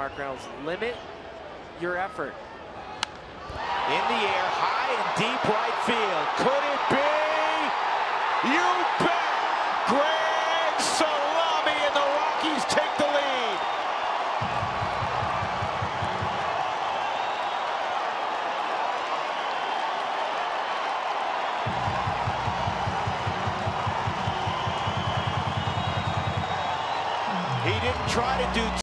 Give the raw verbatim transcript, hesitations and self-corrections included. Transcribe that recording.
mark rounds. Limit your effort. In the air, high and deep right field. Could it be? You bet! Greg Salami and the Rockies take the lead. He didn't try to do